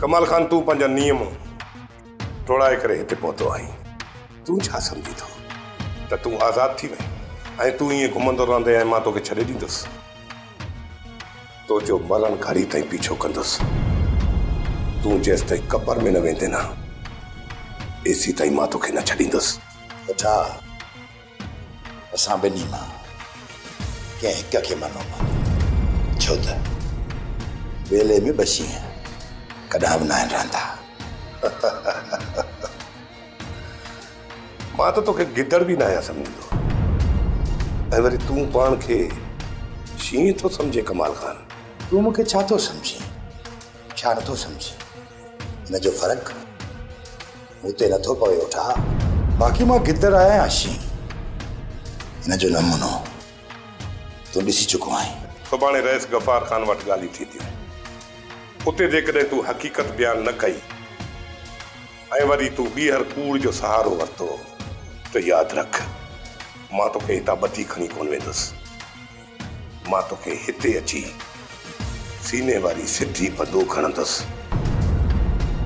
कमाल खान तू पंहिंजा नियम टोड़ाए करे हिते पहुतो आहीं। तू छा समझी तो तू आज़ाद थी वहीं। तू ये घुमंदो रहंदे ऐं मां तोखे छॾे ॾींदुसि। तुझो मरण घड़ी ताईं पीछो कंदुसि। तू जेसि ताईं कबर में न वेंदे ना एसी ताईं मां तोखे न छॾींदुसि। अच्छा असां ॿिन्ही मां कंहिं हिक खे मञो छो त वेले में बसी कॾहिं बि न आहिनि रहंदा। मां तो तोखे गिदड़ भी ना आया समझो। ऐ वरी तू पान के शी तो समझे कमाल खान। तू मुखे छा तो समझी छा न तो समझी इन जो फर्क मूते न तो पवे उठा। बाकी मां गिदड़ आया शी इन जो नमूनो तू दिसी चुको आई। सुबाने रईस गफार खान वट गाली थी थी उते जेकॾहिं तू हकीकत बयान न कई ऐ वरी तू बीहर कूड़ जो सहारो वरतो तो याद रख मां तोखे हितां बती खणी कोन वेंदुसि। मां तोखे हिते अची सीने वारी सिधी पदो खणंदुसि।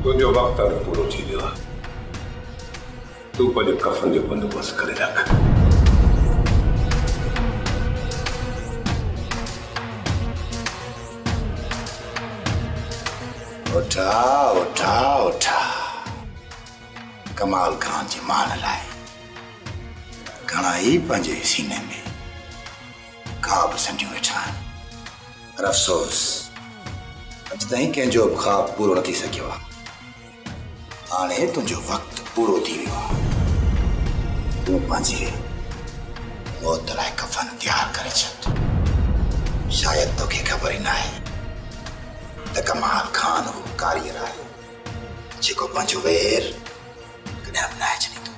तुंहिंजो वक़्तु हाणे पूरो थी वियो आहे। तूं पंहिंजे कफ़न जो बंदोबस्तु करे रख। उठा उठा उठा कमाल खान जी मान लाइ घणाई पंहिंजे सीने में ख़्वाब संजो वेठा पर अफ़सोस अॼु ताईं कंहिंजो बि ख़्वाब पूरो न थी सघियो आहे। हाणे तुंहिंजो वक़्तु पूरो थी वियो आहे। तूं पंहिंजे मौत लाइ कफ़न तयारु करे छॾ। शायदि तोखे ख़बर ई न आहे त कमाल खान हू कारीगर आहे जेको पंहिंजो वेर कॾहिं अपनाए छॾींदो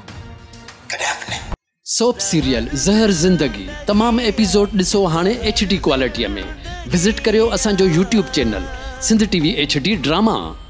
कॾहिं अपनाए। सोप सीरियल ज़हर ज़िंदगी तमाम एपिसोड ॾिसो हाणे HD क्वालिटीअ में। विज़िट करियो असांजो YouTube channel Sindh TV HD drama.